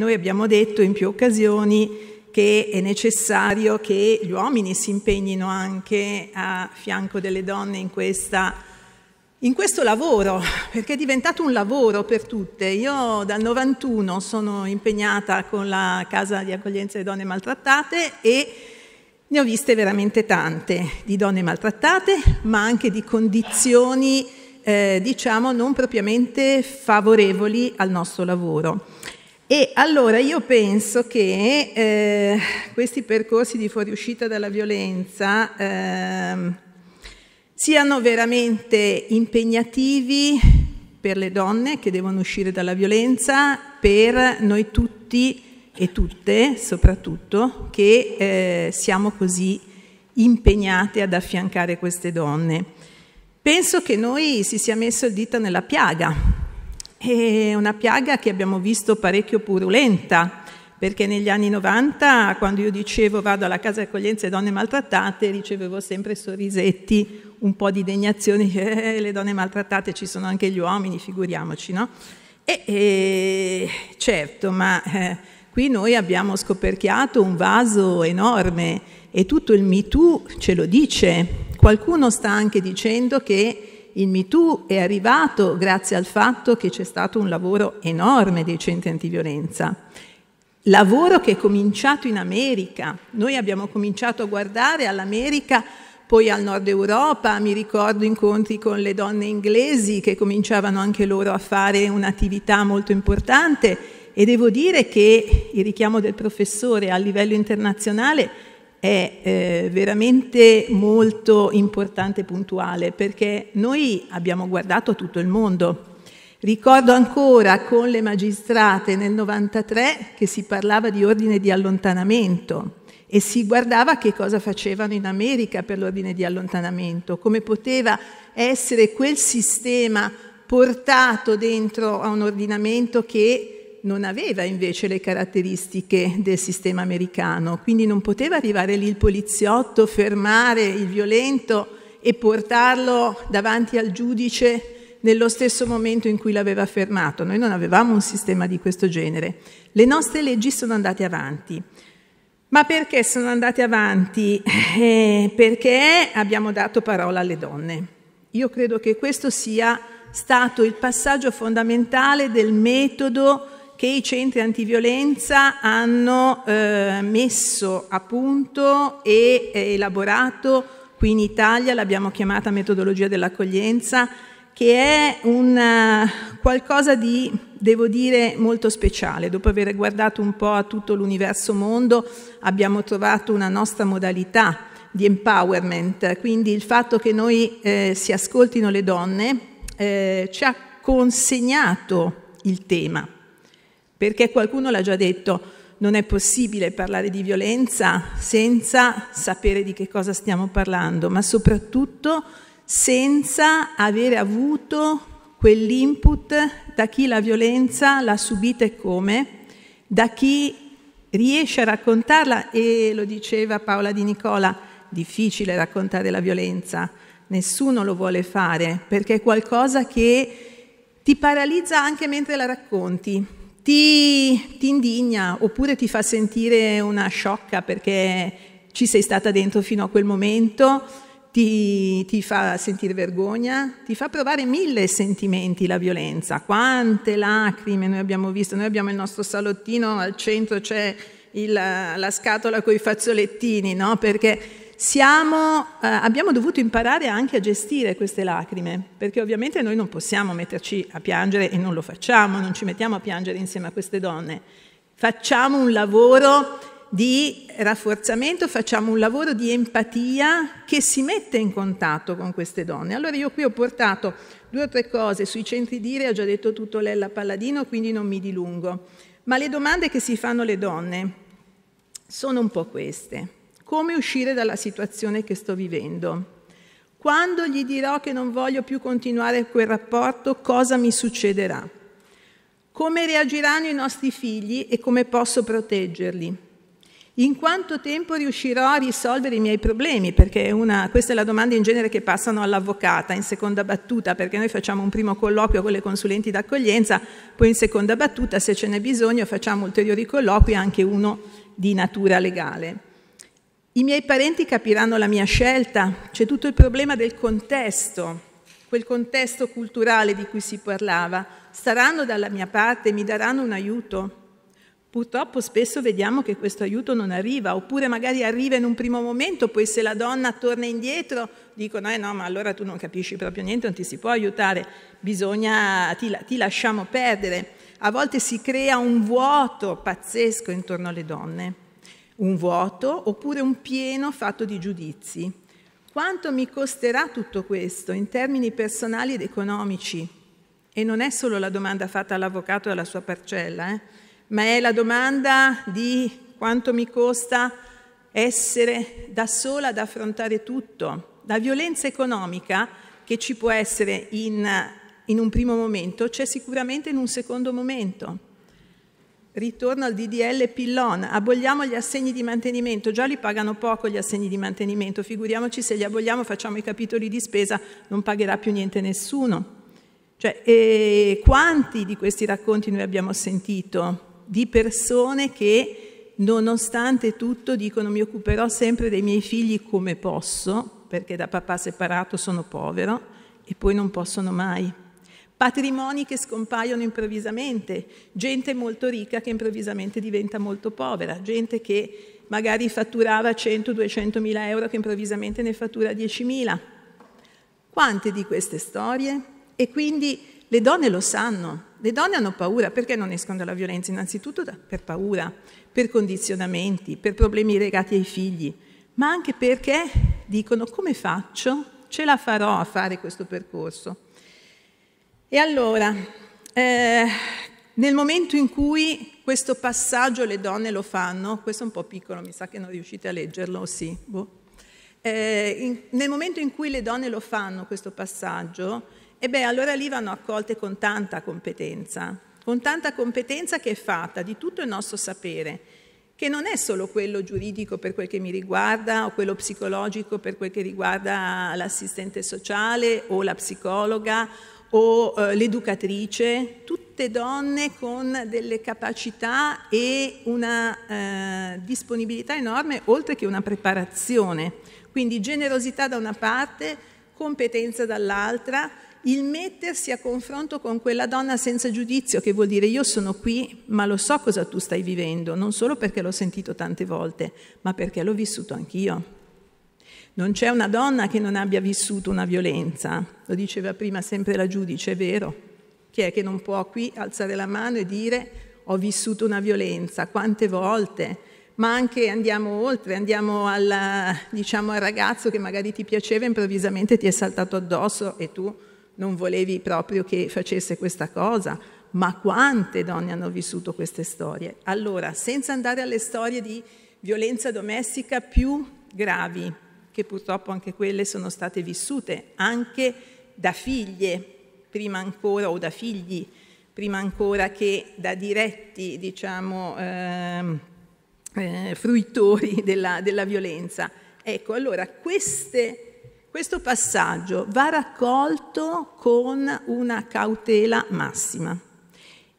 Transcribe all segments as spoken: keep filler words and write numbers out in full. Noi abbiamo detto in più occasioni che è necessario che gli uomini si impegnino anche a fianco delle donne in, questa, in questo lavoro, perché è diventato un lavoro per tutte. Io dal novantuno sono impegnata con la Casa di Accoglienza delle Donne Maltrattate e ne ho viste veramente tante, di donne maltrattate, ma anche di condizioni, eh, diciamo, non propriamente favorevoli al nostro lavoro. E allora io penso che eh, questi percorsi di fuoriuscita dalla violenza eh, siano veramente impegnativi per le donne che devono uscire dalla violenza, per noi tutti e tutte soprattutto, che eh, siamo così impegnate ad affiancare queste donne. Penso che noi si sia messo il dito nella piaga, è una piaga che abbiamo visto parecchio purulenta, perché negli anni novanta, quando io dicevo vado alla Casa di Accoglienza delle Donne Maltrattate, ricevevo sempre sorrisetti, un po' di degnazione, eh, le donne maltrattate ci sono anche gli uomini, figuriamoci, no? E, e certo, ma... Eh, Qui noi abbiamo scoperchiato un vaso enorme e tutto il MeToo ce lo dice. Qualcuno sta anche dicendo che il MeToo è arrivato grazie al fatto che c'è stato un lavoro enorme dei centri antiviolenza. Lavoro che è cominciato in America. Noi abbiamo cominciato a guardare all'America, poi al nord Europa. Mi ricordo incontri con le donne inglesi che cominciavano anche loro a fare un'attività molto importante. E devo dire che il richiamo del professore a livello internazionale è eh, veramente molto importante e puntuale, perché noi abbiamo guardato tutto il mondo. Ricordo ancora con le magistrate nel novantatré che si parlava di ordine di allontanamento e si guardava che cosa facevano in America per l'ordine di allontanamento, come poteva essere quel sistema portato dentro a un ordinamento che non aveva invece le caratteristiche del sistema americano, quindi non poteva arrivare lì il poliziotto, fermare il violento e portarlo davanti al giudice nello stesso momento in cui l'aveva fermato. Noi non avevamo un sistema di questo genere. Le nostre leggi sono andate avanti. Ma perché sono andate avanti? Eh, perché abbiamo dato parola alle donne. Io credo che questo sia stato il passaggio fondamentale del metodo che i centri antiviolenza hanno eh, messo a punto e eh, elaborato qui in Italia. L'abbiamo chiamata metodologia dell'accoglienza, che è un qualcosa di, devo dire, molto speciale. Dopo aver guardato un po' a tutto l'universo mondo, abbiamo trovato una nostra modalità di empowerment, quindi il fatto che noi eh, si ascoltino le donne eh, ci ha consegnato il tema. Perché qualcuno l'ha già detto, non è possibile parlare di violenza senza sapere di che cosa stiamo parlando, ma soprattutto senza avere avuto quell'input da chi la violenza l'ha subita e come, da chi riesce a raccontarla. E lo diceva Paola Di Nicola, difficile raccontare la violenza, nessuno lo vuole fare, perché è qualcosa che ti paralizza anche mentre la racconti. Ti, ti indigna, oppure ti fa sentire una sciocca perché ci sei stata dentro fino a quel momento, ti, ti fa sentire vergogna, ti fa provare mille sentimenti la violenza. Quante lacrime noi abbiamo visto, noi abbiamo il nostro salottino, al centro c'è la scatola con i fazzolettini, no? Perché siamo, eh, abbiamo dovuto imparare anche a gestire queste lacrime, perché ovviamente noi non possiamo metterci a piangere e non lo facciamo, non ci mettiamo a piangere insieme a queste donne. Facciamo un lavoro di rafforzamento, facciamo un lavoro di empatia che si mette in contatto con queste donne. Allora io qui ho portato due o tre cose sui centri D I R E, ha già detto tutto Lella Palladino, quindi non mi dilungo. Ma le domande che si fanno le donne sono un po' queste. Come uscire dalla situazione che sto vivendo? Quando gli dirò che non voglio più continuare quel rapporto, cosa mi succederà? Come reagiranno i nostri figli e come posso proteggerli? In quanto tempo riuscirò a risolvere i miei problemi? Perché una, questa è la domanda in genere che passano all'avvocata in seconda battuta, perché noi facciamo un primo colloquio con le consulenti d'accoglienza, poi in seconda battuta, se ce n'è bisogno, facciamo ulteriori colloqui, anche uno di natura legale. I miei parenti capiranno la mia scelta? C'è tutto il problema del contesto, quel contesto culturale di cui si parlava. Staranno dalla mia parte, mi daranno un aiuto? Purtroppo spesso vediamo che questo aiuto non arriva, oppure magari arriva in un primo momento, poi se la donna torna indietro dicono eh no, ma allora tu non capisci proprio niente, non ti si può aiutare, bisogna, ti, ti lasciamo perdere. A volte si crea un vuoto pazzesco intorno alle donne, un vuoto oppure un pieno fatto di giudizi. Quanto mi costerà tutto questo in termini personali ed economici? E non è solo la domanda fatta all'avvocato e alla sua parcella, eh? Ma è la domanda di quanto mi costa essere da sola ad affrontare tutto. La violenza economica che ci può essere in, in un primo momento c'è sicuramente in un secondo momento. Ritorno al D D L Pillon, aboliamo gli assegni di mantenimento, già li pagano poco gli assegni di mantenimento, figuriamoci se li aboliamo, facciamo i capitoli di spesa, non pagherà più niente nessuno. Cioè, eh, quanti di questi racconti noi abbiamo sentito? Di persone che nonostante tutto dicono mi occuperò sempre dei miei figli come posso, perché da papà separato sono povero, e poi non possono mai. Patrimoni che scompaiono improvvisamente, gente molto ricca che improvvisamente diventa molto povera, gente che magari fatturava cento duecentomila euro che improvvisamente ne fattura diecimila. Quante di queste storie? E quindi le donne lo sanno, le donne hanno paura, perché non escono dalla violenza? Innanzitutto per paura, per condizionamenti, per problemi legati ai figli, ma anche perché dicono come faccio? Ce la farò a fare questo percorso? E allora, eh, nel momento in cui questo passaggio le donne lo fanno, questo è un po' piccolo, mi sa che non riuscite a leggerlo, sì, boh. eh, in, nel momento in cui le donne lo fanno questo passaggio, e beh, allora lì vanno accolte con tanta competenza, con tanta competenza che è fatta di tutto il nostro sapere, che non è solo quello giuridico per quel che mi riguarda o quello psicologico per quel che riguarda l'assistente sociale o la psicologa o eh, l'educatrice, tutte donne con delle capacità e una eh, disponibilità enorme, oltre che una preparazione. Quindi generosità da una parte, competenza dall'altra, il mettersi a confronto con quella donna senza giudizio, che vuol dire io sono qui ma lo so cosa tu stai vivendo, non solo perché l'ho sentito tante volte, ma perché l'ho vissuto anch'io. Non c'è una donna che non abbia vissuto una violenza, lo diceva prima sempre la giudice, è vero. Chi è che non può qui alzare la mano e dire ho vissuto una violenza, quante volte? Ma anche andiamo oltre, andiamo alla, diciamo, al ragazzo che magari ti piaceva, improvvisamente ti è saltato addosso e tu non volevi proprio che facesse questa cosa, ma quante donne hanno vissuto queste storie? Allora, senza andare alle storie di violenza domestica più gravi, che purtroppo anche quelle sono state vissute, anche da figlie, prima ancora, o da figli, prima ancora che da diretti, diciamo, eh, eh, fruitori della, della violenza. Ecco, allora, queste... Questo passaggio va raccolto con una cautela massima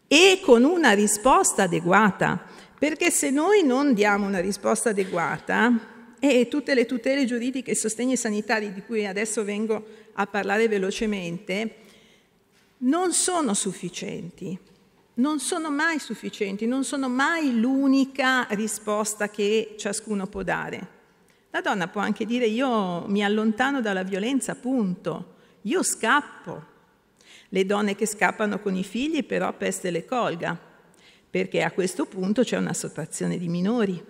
e con una risposta adeguata, perché se noi non diamo una risposta adeguata e tutte le tutele giuridiche e sostegni sanitari di cui adesso vengo a parlare velocemente non sono sufficienti, non sono mai sufficienti, non sono mai l'unica risposta che ciascuno può dare. La donna può anche dire io mi allontano dalla violenza, punto, io scappo. Le donne che scappano con i figli però peste le colga, perché a questo punto c'è una sottrazione di minori.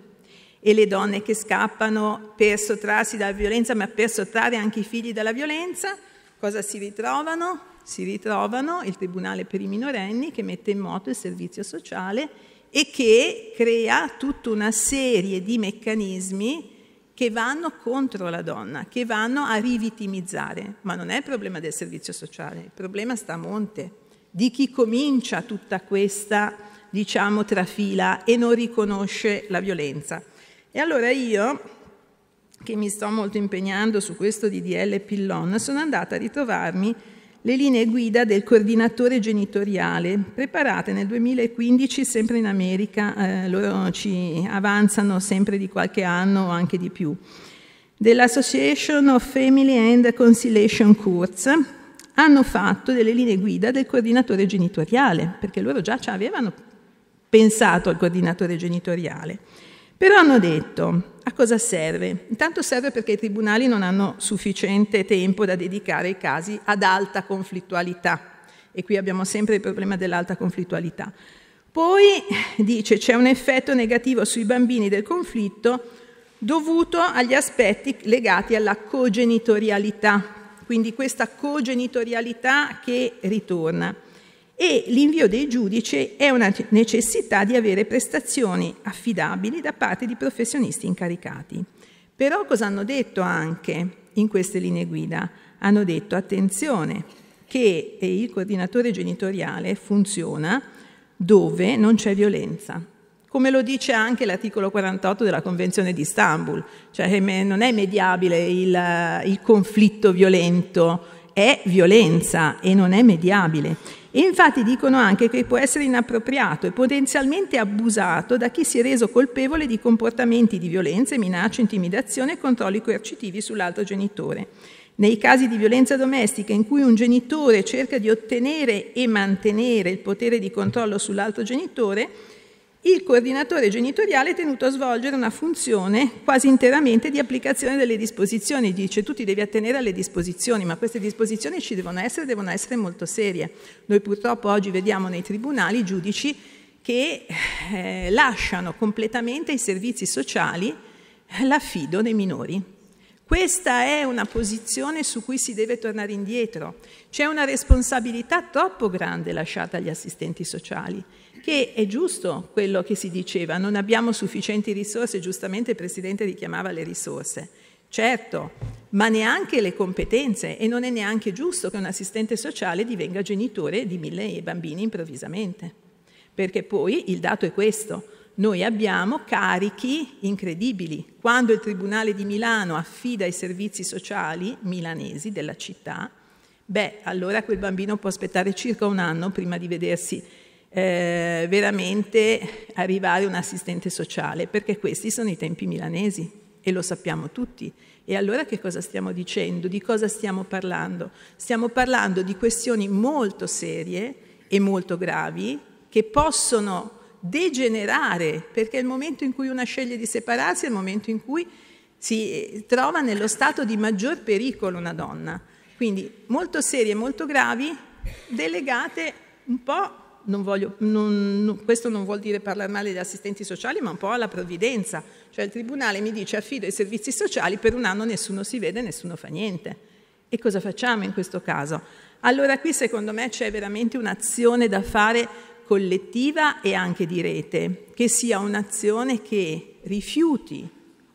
E le donne che scappano per sottrarsi dalla violenza, ma per sottrarre anche i figli dalla violenza, cosa si ritrovano? Si ritrovano il Tribunale per i minorenni che mette in moto il servizio sociale e che crea tutta una serie di meccanismi che vanno contro la donna, che vanno a rivittimizzare. Ma non è il problema del servizio sociale, il problema sta a monte, di chi comincia tutta questa, diciamo, trafila e non riconosce la violenza. E allora io, che mi sto molto impegnando su questo D D L Pillon, sono andata a ritrovarmi le linee guida del coordinatore genitoriale, preparate nel duemilaquindici sempre in America, eh, loro ci avanzano sempre di qualche anno o anche di più, dell'Association of Family and Conciliation Courts. Hanno fatto delle linee guida del coordinatore genitoriale, perché loro già ci avevano pensato al coordinatore genitoriale. Però hanno detto, a cosa serve? Intanto serve perché i tribunali non hanno sufficiente tempo da dedicare ai casi ad alta conflittualità, e qui abbiamo sempre il problema dell'alta conflittualità. Poi, dice, c'è un effetto negativo sui bambini del conflitto dovuto agli aspetti legati alla cogenitorialità, quindi questa cogenitorialità che ritorna, e l'invio dei giudici è una necessità di avere prestazioni affidabili da parte di professionisti incaricati. Però cosa hanno detto anche in queste linee guida? Hanno detto, attenzione, che il coordinatore genitoriale funziona dove non c'è violenza, come lo dice anche l'articolo quarantotto della Convenzione di Istanbul, cioè non è mediabile il, il conflitto violento, è violenza e non è mediabile. E infatti dicono anche che può essere inappropriato e potenzialmente abusato da chi si è reso colpevole di comportamenti di violenza, minacce, intimidazione e controlli coercitivi sull'altro genitore. Nei casi di violenza domestica in cui un genitore cerca di ottenere e mantenere il potere di controllo sull'altro genitore, il coordinatore genitoriale è tenuto a svolgere una funzione quasi interamente di applicazione delle disposizioni. Dice, tu ti devi attenere alle disposizioni, ma queste disposizioni ci devono essere, devono essere molto serie. Noi purtroppo oggi vediamo nei tribunali i giudici che eh, lasciano completamente ai servizi sociali l'affido dei minori. Questa è una posizione su cui si deve tornare indietro. C'è una responsabilità troppo grande lasciata agli assistenti sociali, che è giusto quello che si diceva, non abbiamo sufficienti risorse, giustamente il Presidente richiamava le risorse, certo, ma neanche le competenze, e non è neanche giusto che un assistente sociale divenga genitore di mille bambini improvvisamente, perché poi il dato è questo, noi abbiamo carichi incredibili. Quando il Tribunale di Milano affida i servizi sociali milanesi della città, beh, allora quel bambino può aspettare circa un anno prima di vedersi Eh, veramente arrivare un assistente sociale, perché questi sono i tempi milanesi e lo sappiamo tutti. E allora che cosa stiamo dicendo? Di cosa stiamo parlando? Stiamo parlando di questioni molto serie e molto gravi che possono degenerare, perché il momento in cui una sceglie di separarsi è il momento in cui si trova nello stato di maggior pericolo una donna. Quindi molto serie e molto gravi, delegate un po', Non voglio, non, non, questo non vuol dire parlare male degli assistenti sociali, ma un po' alla provvidenza, cioè il tribunale mi dice affido ai servizi sociali, per un anno nessuno si vede, nessuno fa niente, e cosa facciamo in questo caso? Allora qui secondo me c'è veramente un'azione da fare collettiva e anche di rete, che sia un'azione che rifiuti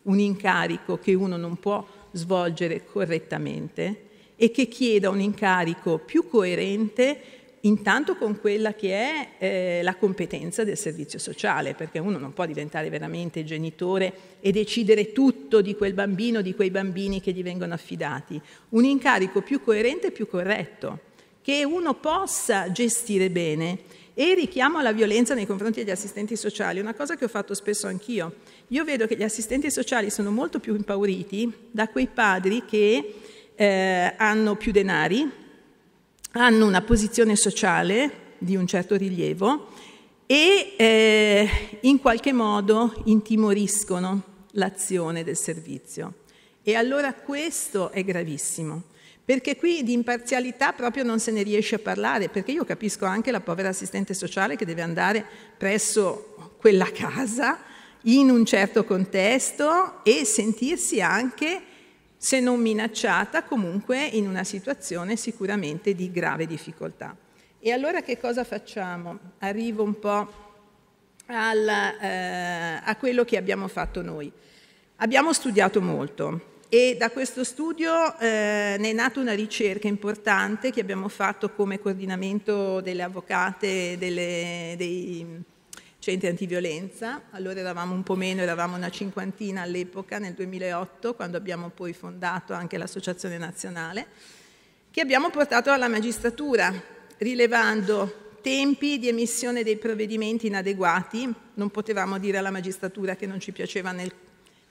un incarico che uno non può svolgere correttamente e che chieda un incarico più coerente intanto con quella che è eh, la competenza del servizio sociale, perché uno non può diventare veramente genitore e decidere tutto di quel bambino, di quei bambini che gli vengono affidati. Un incarico più coerente e più corretto, che uno possa gestire bene. E richiamo alla violenza nei confronti degli assistenti sociali, una cosa che ho fatto spesso anch'io. Io vedo che gli assistenti sociali sono molto più impauriti da quei padri che eh, hanno più denari, hanno una posizione sociale di un certo rilievo e eh, in qualche modo intimoriscono l'azione del servizio. E allora questo è gravissimo, perché qui di imparzialità proprio non se ne riesce a parlare, perché io capisco anche la povera assistente sociale che deve andare presso quella casa in un certo contesto e sentirsi anche, se non minacciata, comunque in una situazione sicuramente di grave difficoltà. E allora che cosa facciamo? Arrivo un po' al, eh, a quello che abbiamo fatto noi. Abbiamo studiato molto e da questo studio eh, ne è nata una ricerca importante che abbiamo fatto come coordinamento delle avvocate, delle, dei... centri antiviolenza, allora eravamo un po' meno, eravamo una cinquantina all'epoca, nel duemilaotto, quando abbiamo poi fondato anche l'Associazione Nazionale, che abbiamo portato alla magistratura, rilevando tempi di emissione dei provvedimenti inadeguati. Non potevamo dire alla magistratura che non ci piaceva nel,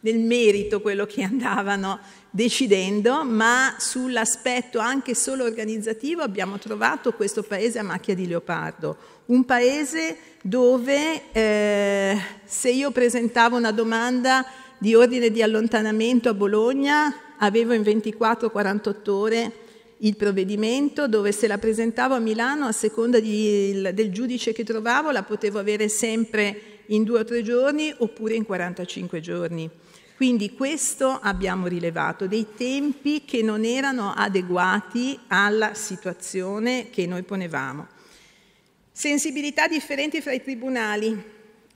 nel merito quello che andavano decidendo, ma sull'aspetto anche solo organizzativo abbiamo trovato questo paese a macchia di leopardo, un paese dove eh, se io presentavo una domanda di ordine di allontanamento a Bologna avevo in ventiquattro quarantotto ore il provvedimento, dove se la presentavo a Milano a seconda di, il, del giudice che trovavo la potevo avere sempre in due o tre giorni oppure in quarantacinque giorni. Quindi questo abbiamo rilevato, dei tempi che non erano adeguati alla situazione che noi ponevamo. Sensibilità differenti fra i tribunali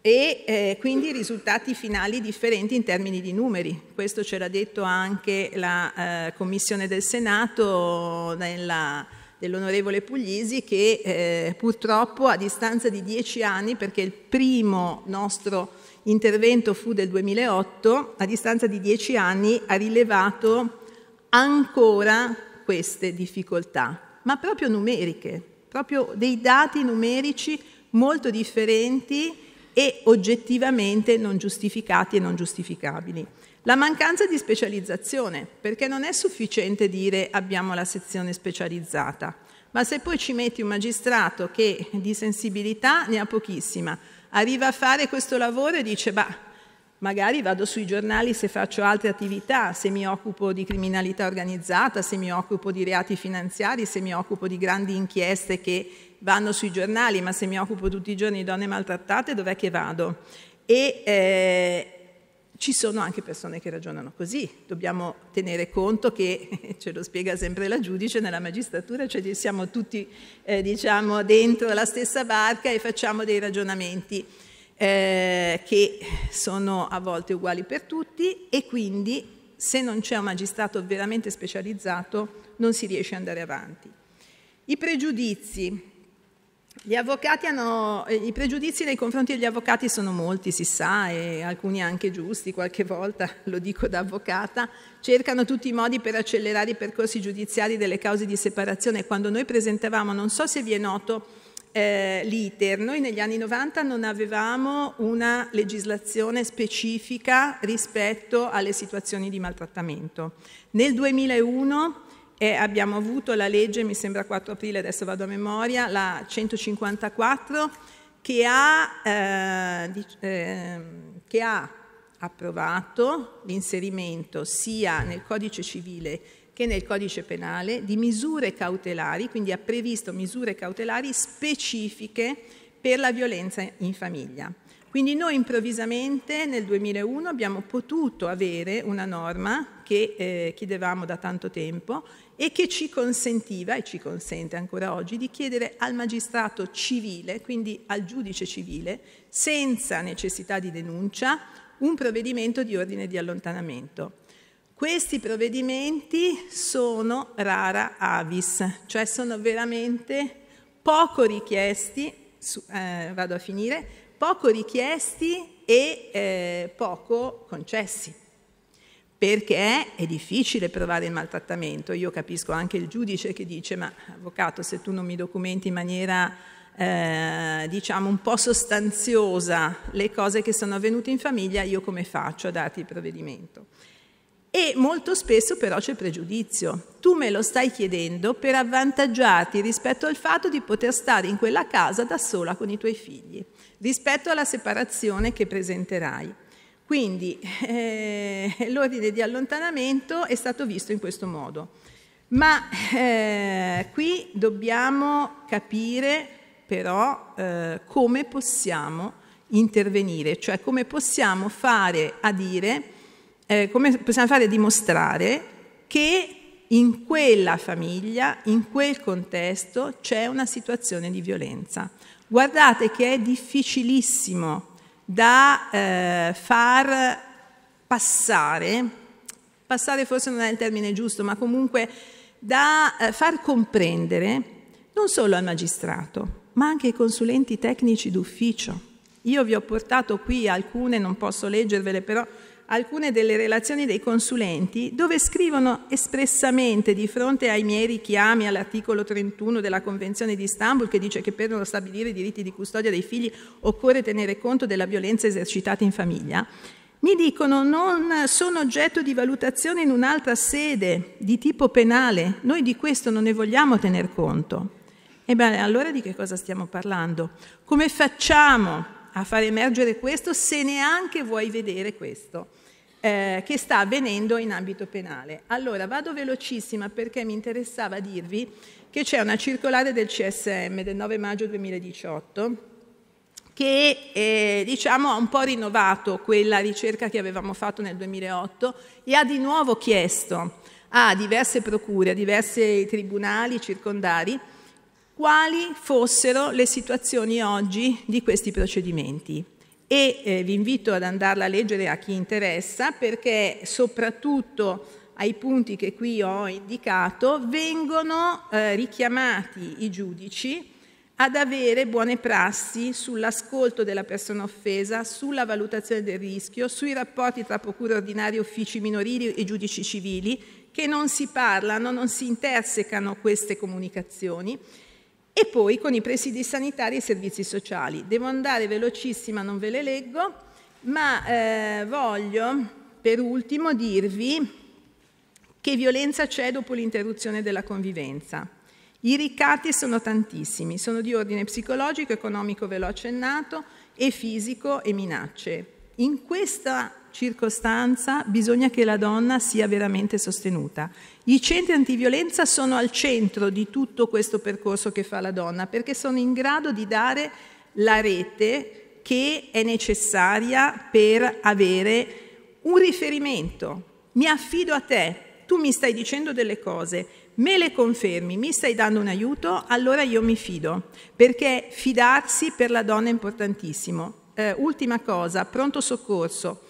e eh, quindi risultati finali differenti in termini di numeri. Questo ce l'ha detto anche la eh, Commissione del Senato dell'onorevole Puglisi, che eh, purtroppo a distanza di dieci anni, perché il primo nostro intervento fu del duemilaotto, a distanza di dieci anni ha rilevato ancora queste difficoltà, ma proprio numeriche, proprio dei dati numerici molto differenti e oggettivamente non giustificati e non giustificabili. La mancanza di specializzazione, perché non è sufficiente dire abbiamo la sezione specializzata, ma se poi ci metti un magistrato che di sensibilità ne ha pochissima, arriva a fare questo lavoro e dice bah, magari vado sui giornali se faccio altre attività, se mi occupo di criminalità organizzata, se mi occupo di reati finanziari, se mi occupo di grandi inchieste che vanno sui giornali, ma se mi occupo tutti i giorni di donne maltrattate, dov'è che vado? E eh, ci sono anche persone che ragionano così. Dobbiamo tenere conto che, ce lo spiega sempre la giudice, nella magistratura cioè siamo tutti eh, diciamo, dentro la stessa barca e facciamo dei ragionamenti Eh, che sono a volte uguali per tutti, e quindi se non c'è un magistrato veramente specializzato non si riesce ad andare avanti. I pregiudizi. Gli avvocati hanno, i pregiudizi nei confronti degli avvocati sono molti, si sa, e alcuni anche giusti, qualche volta, lo dico da avvocata, cercano tutti i modi per accelerare i percorsi giudiziari delle cause di separazione. Quando noi presentavamo, non so se vi è noto, Eh, l'iter, noi negli anni novanta non avevamo una legislazione specifica rispetto alle situazioni di maltrattamento. Nel duemilauno eh, abbiamo avuto la legge, mi sembra quattro aprile, adesso vado a memoria, la centocinquantaquattro, che ha, eh, di, eh, che ha approvato l'inserimento sia nel codice civile che nel codice penale di misure cautelari, quindi ha previsto misure cautelari specifiche per la violenza in famiglia. Quindi noi improvvisamente nel duemilauno abbiamo potuto avere una norma che eh, chiedevamo da tanto tempo e che ci consentiva, e ci consente ancora oggi, di chiedere al magistrato civile, quindi al giudice civile, senza necessità di denuncia, un provvedimento di ordine di allontanamento. Questi provvedimenti sono rara avis, cioè sono veramente poco richiesti, su, eh, vado a finire, poco richiesti e eh, poco concessi, perché è difficile provare il maltrattamento. Io capisco anche il giudice che dice, ma avvocato, se tu non mi documenti in maniera eh, diciamo un po' sostanziosa le cose che sono avvenute in famiglia, io come faccio a darti il provvedimento? E molto spesso però c'è pregiudizio. Tu me lo stai chiedendo per avvantaggiarti rispetto al fatto di poter stare in quella casa da sola con i tuoi figli, rispetto alla separazione che presenterai. Quindi eh, l'ordine di allontanamento è stato visto in questo modo. Ma eh, qui dobbiamo capire però eh, come possiamo intervenire, cioè come possiamo fare a dire... Eh, come possiamo fare a dimostrare che in quella famiglia, in quel contesto, c'è una situazione di violenza. Guardate che è difficilissimo da eh, far passare, passare forse non è il termine giusto, ma comunque da eh, far comprendere non solo al magistrato, ma anche ai consulenti tecnici d'ufficio, Io vi ho portato qui alcune, non posso leggervele però, alcune delle relazioni dei consulenti dove scrivono espressamente di fronte ai miei richiami all'articolo trentuno della Convenzione di Istanbul che dice che per stabilire i diritti di custodia dei figli occorre tenere conto della violenza esercitata in famiglia. Mi dicono non sono oggetto di valutazione in un'altra sede di tipo penale, noi di questo non ne vogliamo tener conto. Ebbene, allora di che cosa stiamo parlando? Come facciamo a far emergere questo se neanche vuoi vedere questo eh, che sta avvenendo in ambito penale? Allora vado velocissima perché mi interessava dirvi che c'è una circolare del C S M del nove maggio duemiladiciotto che eh, diciamo ha un po' rinnovato quella ricerca che avevamo fatto nel duemilaotto e ha di nuovo chiesto a diverse procure, a diversi tribunali circondari quali fossero le situazioni oggi di questi procedimenti. E eh, vi invito ad andarla a leggere a chi interessa, perché soprattutto ai punti che qui ho indicato vengono eh, richiamati i giudici ad avere buone prassi sull'ascolto della persona offesa, sulla valutazione del rischio, sui rapporti tra procure ordinarie, uffici minorili e giudici civili, che non si parlano, non si intersecano queste comunicazioni, e poi con i presidi sanitari e i servizi sociali. Devo andare velocissima, non ve le leggo, ma eh, voglio per ultimo dirvi che violenza c'è dopo l'interruzione della convivenza. I ricatti sono tantissimi, sono di ordine psicologico, economico ve l'ho accennato, e fisico e minacce. In questa circostanza bisogna che la donna sia veramente sostenuta. I centri antiviolenza sono al centro di tutto questo percorso che fa la donna, perché sono in grado di dare la rete che è necessaria per avere un riferimento. Mi affido a te, tu mi stai dicendo delle cose, me le confermi, mi stai dando un aiuto, allora io mi fido, perché fidarsi per la donna è importantissimo. Eh, ultima cosa, pronto soccorso.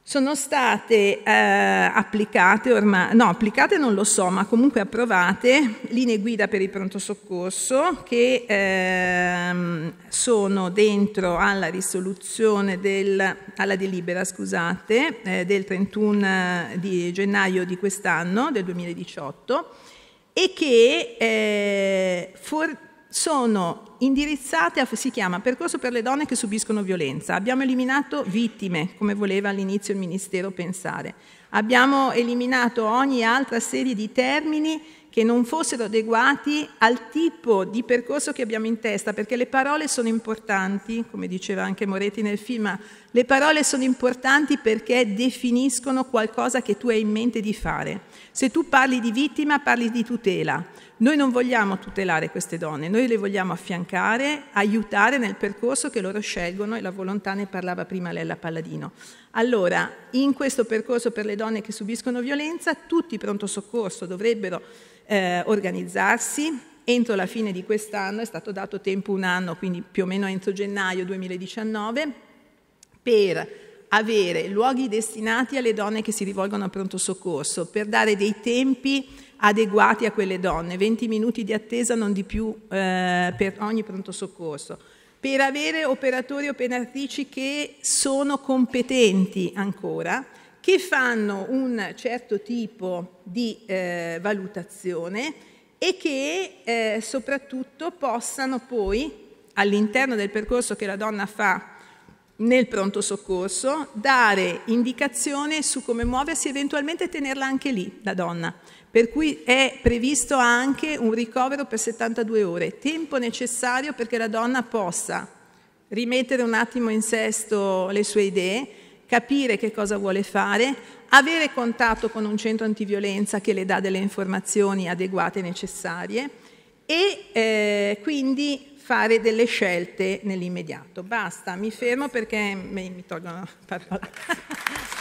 Sono state eh, applicate ormai, no, applicate non lo so, ma comunque approvate linee guida per il pronto soccorso che ehm, sono dentro alla risoluzione del, alla delibera, scusate, eh, del trentuno di gennaio di quest'anno, del duemiladiciotto, e che eh, for sono indirizzate a, si chiama percorso per le donne che subiscono violenza. Abbiamo eliminato vittime, come voleva all'inizio il Ministero pensare. Abbiamo eliminato ogni altra serie di termini che non fossero adeguati al tipo di percorso che abbiamo in testa, perché le parole sono importanti, come diceva anche Moretti nel film, le parole sono importanti perché definiscono qualcosa che tu hai in mente di fare. Se tu parli di vittima, parli di tutela. Noi non vogliamo tutelare queste donne, noi le vogliamo affiancare, aiutare nel percorso che loro scelgono, e la volontà ne parlava prima Lella Palladino. Allora, in questo percorso per le donne che subiscono violenza, tutti i pronto soccorso dovrebbero eh, organizzarsi entro la fine di quest'anno, è stato dato tempo un anno, quindi più o meno entro gennaio duemiladiciannove, per avere luoghi destinati alle donne che si rivolgono a pronto soccorso, per dare dei tempi adeguati a quelle donne, venti minuti di attesa non di più eh, per ogni pronto soccorso, per avere operatori e operatrici che sono competenti ancora, che fanno un certo tipo di eh, valutazione e che eh, soprattutto possano poi, all'interno del percorso che la donna fa nel pronto soccorso, dare indicazione su come muoversi, eventualmente tenerla anche lì, la donna. Per cui è previsto anche un ricovero per settantadue ore, tempo necessario perché la donna possa rimettere un attimo in sesto le sue idee, capire che cosa vuole fare, avere contatto con un centro antiviolenza che le dà delle informazioni adeguate e necessarie e eh, quindi fare delle scelte nell'immediato. Basta, mi fermo perché mi, mi tolgono la parola.